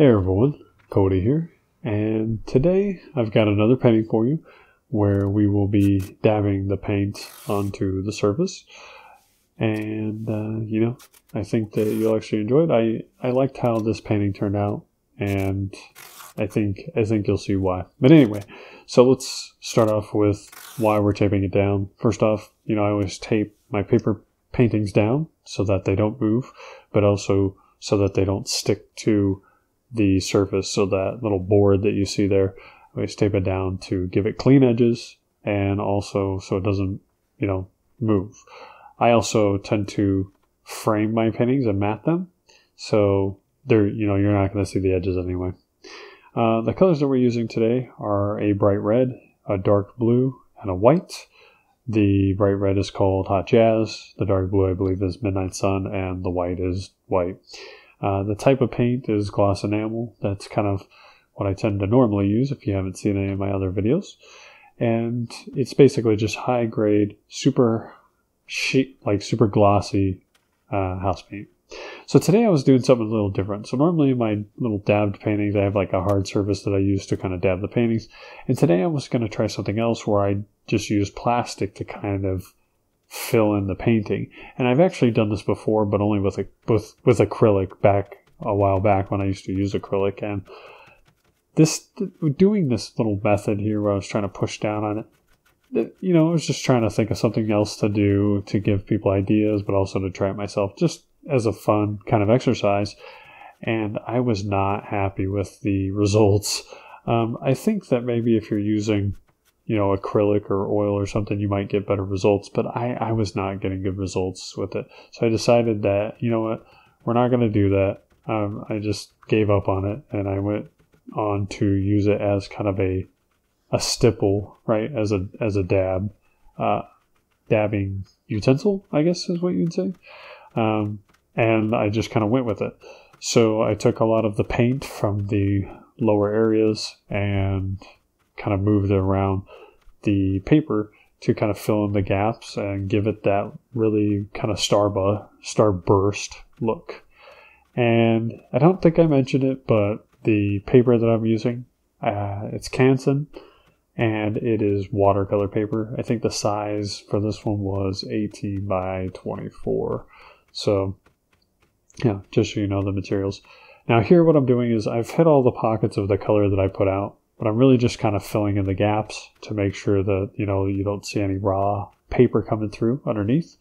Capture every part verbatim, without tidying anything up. Hey everyone, Cody here, and today I've got another painting for you where we will be dabbing the paint onto the surface, and uh, you know, I think that you'll actually enjoy it. I, I liked how this painting turned out, and I think, I think you'll see why. But anyway, so let's start off with why we're taping it down. First off, you know, I always tape my paper paintings down so that they don't move, but also so that they don't stick to the surface. So that little board that you see there, I always tape it down to give it clean edges and also so it doesn't, you know, move. I also tend to frame my paintings and mat them, so they're, you know, you're not going to see the edges anyway. Uh, the colors that we're using today are a bright red, a dark blue, and a white. The bright red is called Hot Jazz, the dark blue I believe is Midnight Sun, and the white is white. Uh, the type of paint is gloss enamel. That's kind of what I tend to normally use if you haven't seen any of my other videos. And it's basically just high grade, super sheet, like super glossy uh, house paint. So today I was doing something a little different. So normally my little dabbed paintings, I have like a hard surface that I use to kind of dab the paintings. And today I was going to try something else where I just use plastic to kind of fill in the painting. And I've actually done this before, but only with, a, with with acrylic back a while back when I used to use acrylic. And this doing this little method here where I was trying to push down on it, you know, I was just trying to think of something else to do to give people ideas, but also to try it myself just as a fun kind of exercise. And I was not happy with the results. Um, I think that maybe if you're using, you know, acrylic or oil or something, you might get better results, but I, I was not getting good results with it. So I decided that, you know what, we're not going to do that. Um, I just gave up on it, and I went on to use it as kind of a a stipple, right, as a as a dab, uh, dabbing utensil, I guess is what you'd say. Um, and I just kind of went with it. So I took a lot of the paint from the lower areas and kind of moved it around the paper to kind of fill in the gaps and give it that really kind of starbu- starburst look. And I don't think I mentioned it, but the paper that I'm using, uh, it's Canson, and it is watercolor paper. I think the size for this one was eighteen by twenty-four. So yeah, just so you know the materials. Now here what I'm doing is I've hit all the pockets of the color that I put out, but I'm really just kind of filling in the gaps to make sure that, you know, you don't see any raw paper coming through underneath.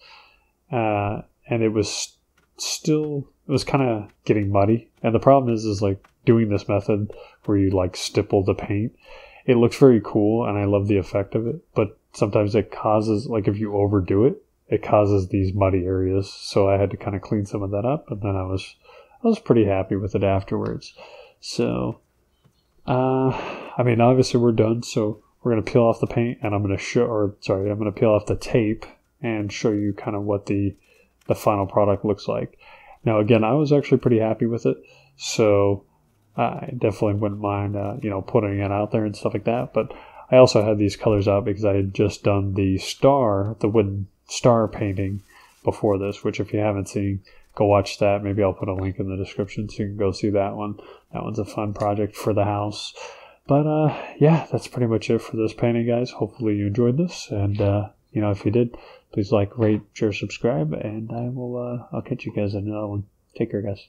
Uh, and it was still, it was kind of getting muddy. And the problem is, is like doing this method where you like stipple the paint, it looks very cool and I love the effect of it, but sometimes it causes, like if you overdo it, it causes these muddy areas. So I had to kind of clean some of that up, and then I was, I was pretty happy with it afterwards. So, uh, I mean, obviously we're done, so we're going to peel off the paint, and I'm going to show, or sorry, I'm going to peel off the tape and show you kind of what the, the final product looks like. Now, again, I was actually pretty happy with it, so I definitely wouldn't mind, uh, you know, putting it out there and stuff like that. But I also had these colors out because I had just done the star, the wooden star painting before this, which if you haven't seen, go watch that. Maybe I'll put a link in the description so you can go see that one. That one's a fun project for the house. But, uh, yeah, that's pretty much it for this painting, guys. Hopefully you enjoyed this. And, uh, you know, if you did, please like, rate, share, subscribe. And I will, uh, I'll catch you guys in another one. Take care, guys.